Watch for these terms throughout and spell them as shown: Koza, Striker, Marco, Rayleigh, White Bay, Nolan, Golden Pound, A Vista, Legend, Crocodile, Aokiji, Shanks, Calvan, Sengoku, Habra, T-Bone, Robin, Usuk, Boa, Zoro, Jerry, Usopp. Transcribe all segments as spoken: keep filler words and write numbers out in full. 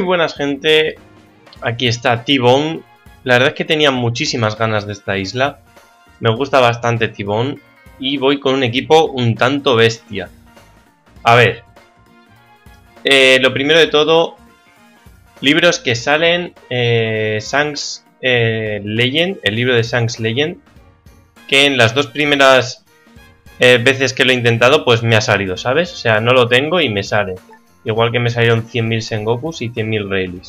Muy buenas, gente, aquí está T-Bone. La verdad es que tenía muchísimas ganas de esta isla, me gusta bastante T-Bone y voy con un equipo un tanto bestia. A ver, eh, lo primero de todo, libros que salen, eh, Shanks eh, Legend, el libro de Shanks Legend, que en las dos primeras eh, veces que lo he intentado pues me ha salido, ¿sabes? O sea, no lo tengo y me sale. Igual que me salieron cien mil Sengokus y cien mil Rayleigh.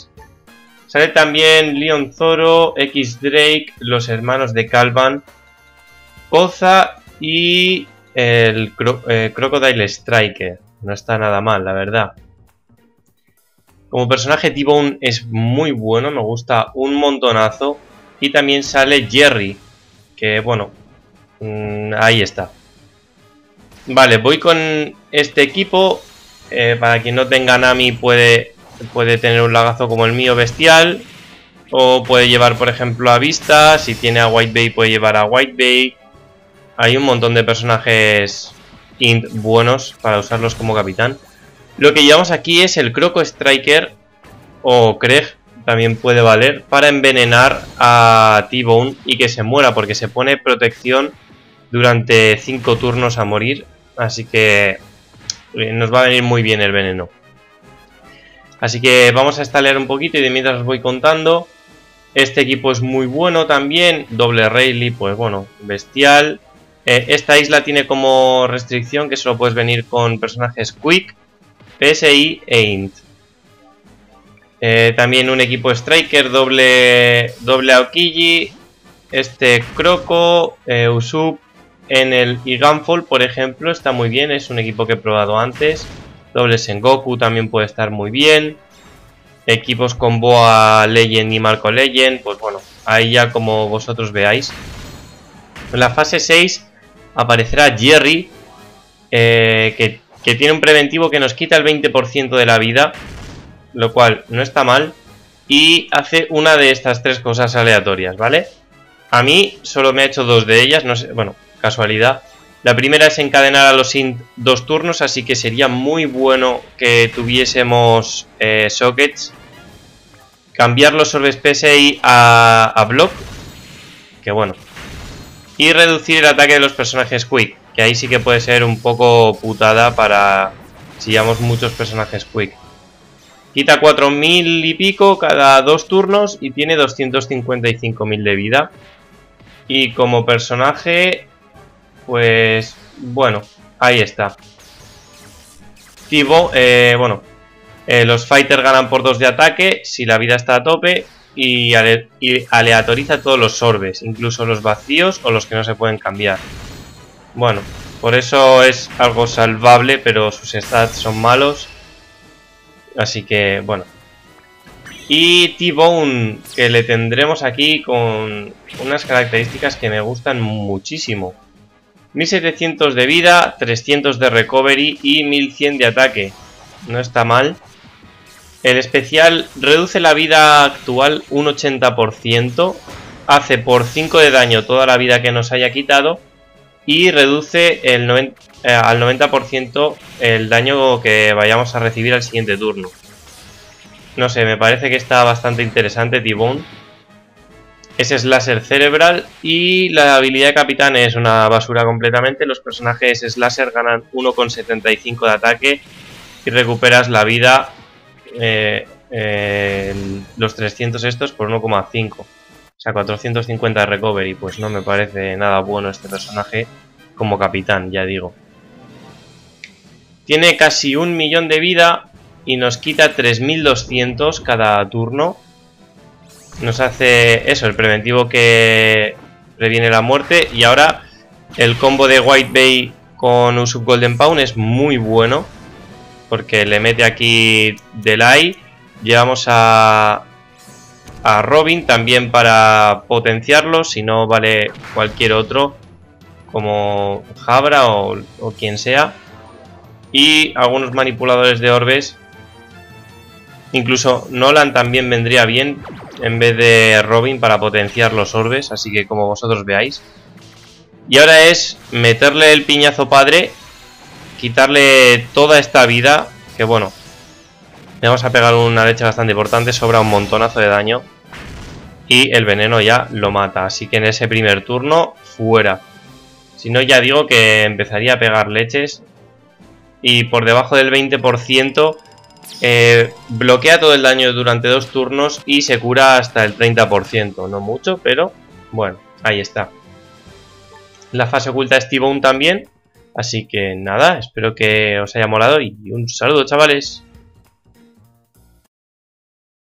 Sale también Leon Zoro, X-Drake, los hermanos de Calvan, Koza y el Cro eh, Crocodile Striker. No está nada mal, la verdad. Como personaje, T-Bone es muy bueno, me gusta un montonazo. Y también sale Jerry, que bueno, mmm, ahí está. Vale, voy con este equipo. Eh, para quien no tenga Nami puede, puede tener un lagazo como el mío bestial. O puede llevar, por ejemplo, a Vista. Si tiene a White Bay puede llevar a White Bay. Hay un montón de personajes int buenos para usarlos como capitán. Lo que llevamos aquí es el Croco Striker o Craig, también puede valer, para envenenar a T-Bone y que se muera, porque se pone protección durante cinco turnos a morir. Así que nos va a venir muy bien el veneno. Así que vamos a estalear un poquito y de mientras os voy contando. Este equipo es muy bueno también. Doble Rayleigh, pues bueno, bestial. Eh, esta isla tiene como restricción que solo puedes venir con personajes Quick, P S I e Int. Eh, también un equipo Striker, doble, doble Aokiji. Este Croco, eh, Usopp. En el Iganfall, por ejemplo, está muy bien. Es un equipo que he probado antes. Doble Sengoku también puede estar muy bien. Equipos con Boa Legend y Marco Legend. Pues bueno, ahí ya como vosotros veáis. En la fase seis aparecerá Jerry. Eh, que, que tiene un preventivo que nos quita el veinte por ciento de la vida. Lo cual no está mal. Y hace una de estas tres cosas aleatorias, ¿vale? A mí solo me ha hecho dos de ellas. No sé, bueno, casualidad. La primera es encadenar a los int dos turnos, así que sería muy bueno que tuviésemos eh, sockets. Cambiar los orbes P S I a, a block, que bueno. Y reducir el ataque de los personajes quick, que ahí sí que puede ser un poco putada para si llevamos muchos personajes quick. Quita cuatro mil y pico cada dos turnos y tiene doscientos cincuenta y cinco mil de vida. Y como personaje, pues bueno, ahí está. Tibo, eh, bueno, eh, los fighters ganan por dos de ataque si la vida está a tope y, ale y aleatoriza todos los orbes, incluso los vacíos o los que no se pueden cambiar. Bueno, por eso es algo salvable, pero sus stats son malos. Así que bueno. Y T-Bone, que le tendremos aquí con unas características que me gustan muchísimo. mil setecientos de vida, trescientos de recovery y mil cien de ataque. No está mal. El especial reduce la vida actual un ochenta por ciento. Hace por cinco de daño toda la vida que nos haya quitado. Y reduce el noventa, eh, al noventa por ciento el daño que vayamos a recibir al siguiente turno. No sé, me parece que está bastante interesante T-Bone. Ese es Slasher Cerebral y la habilidad de capitán es una basura completamente. Los personajes Slasher ganan uno coma setenta y cinco de ataque y recuperas la vida, eh, eh, los trescientos estos por uno coma cinco. O sea, cuatrocientos cincuenta de recovery. Pues no me parece nada bueno este personaje como capitán, ya digo. Tiene casi un millón de vida y nos quita tres mil doscientos cada turno. Nos hace eso, el preventivo que previene la muerte. Y ahora el combo de White Bay con Usuk Golden Pound es muy bueno, porque le mete aquí delay. Llevamos a, a Robin también para potenciarlo. Si no, vale cualquier otro, como Habra o, o quien sea. Y algunos manipuladores de orbes. Incluso Nolan también vendría bien en vez de Robin para potenciar los orbes, así que como vosotros veáis. Y ahora es meterle el piñazo padre, quitarle toda esta vida, que bueno, Le vamos a pegar una leche bastante importante, sobra un montonazo de daño. Y el veneno ya lo mata, así que en ese primer turno, fuera. Si no, ya digo que empezaría a pegar leches. Y por debajo del veinte por ciento eh, bloquea todo el daño durante dos turnos y se cura hasta el treinta por ciento. No mucho, pero bueno, ahí está. La fase oculta es T-Bone también. Así que nada, espero que os haya molado y un saludo, chavales.